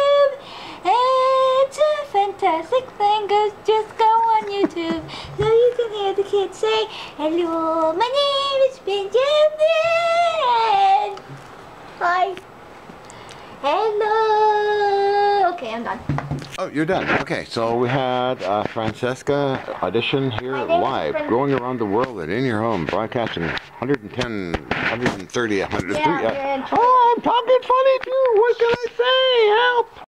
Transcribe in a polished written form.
YouTube. It's a fantastic thing. Just go on YouTube so you can hear the kids say, hello, my name is Benjamin. Hi. Hello. Okay, I'm done. Oh, you're done. Okay, so we had Francesca audition here live, going around the world and in your home, broadcasting 110, 130, 103. Yeah, oh, I'm talking funny too. What should I say? Help!